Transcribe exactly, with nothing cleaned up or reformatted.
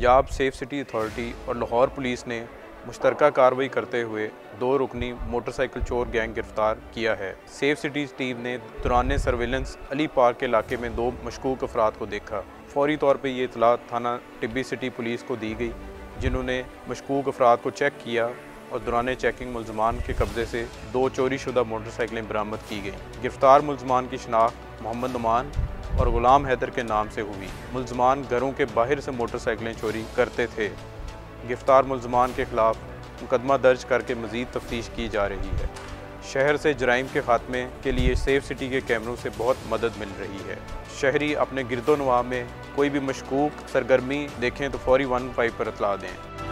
Punjab safe city authority और Lahore police ने मुश्तरका कार्रवाई करते हुए दो रुकनी मोटरसाइकिल चोर गैंग गिरफ्तार किया है। सेफ सिटीज़ टीम ने दौरान सर्वेलेंस अली पार्क के इलाके में दो मशकूक अफराद को देखा। फौरी तौर पर ये इतला थाना टिब्बी सिटी पुलिस को दी गई, जिन्होंने मशकूक अफराद को चेक किया और दौरान चेकिंग मुलजमान के कब्जे से दो चोरी शुदा मोटरसाइकिलें बरामद की गई। गिरफ्तार मुलजमान की शनाख्त मोहम्मद नुमान और गुलाम हैदर के नाम से हुई। मुलजमान घरों के बाहर से मोटरसाइकिलें चोरी करते थे। गिरफ्तार मुलजमान के खिलाफ मुकदमा दर्ज करके मज़ीद तफ्तीश की जा रही है। शहर से जराइम के खात्मे के लिए सेफ सिटी के कैमरों से बहुत मदद मिल रही है। शहरी अपने गिरदोनवा में कोई भी मशकूक सरगर्मी देखें तो फौरी वन फाइव पर इतला दें।